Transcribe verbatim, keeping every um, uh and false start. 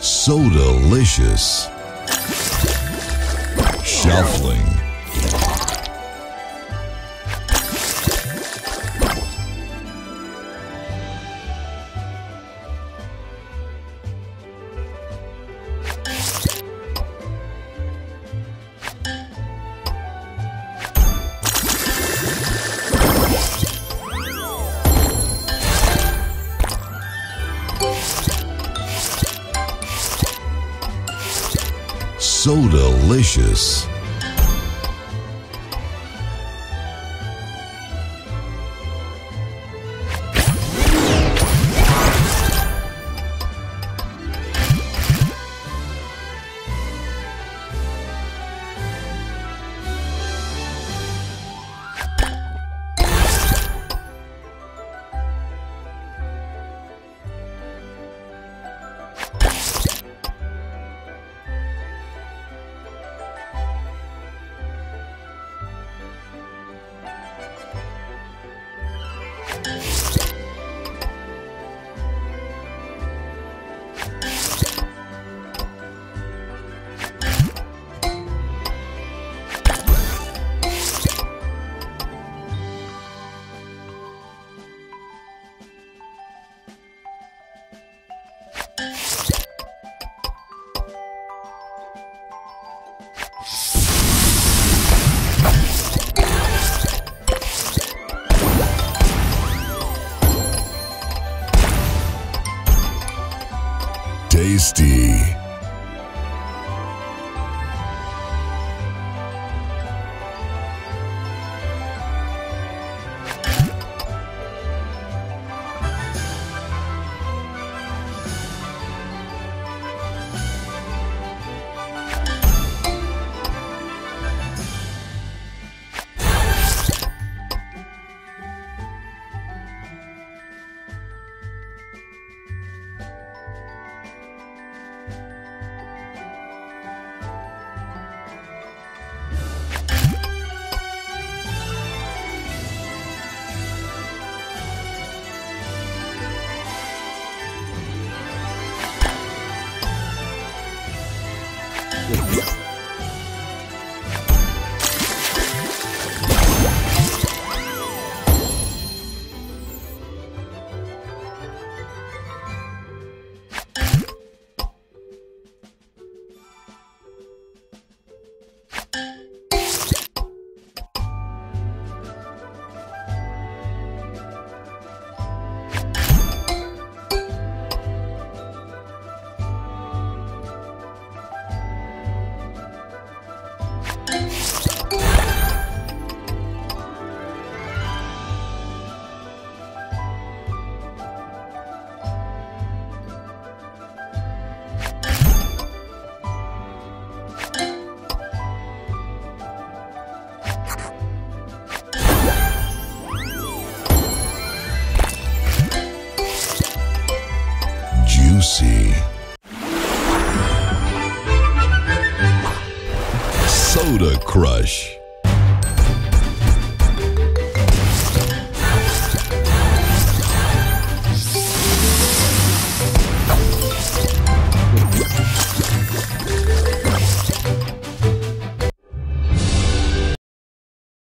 So delicious. Shuffling. So delicious. Tasty. Soda Crush.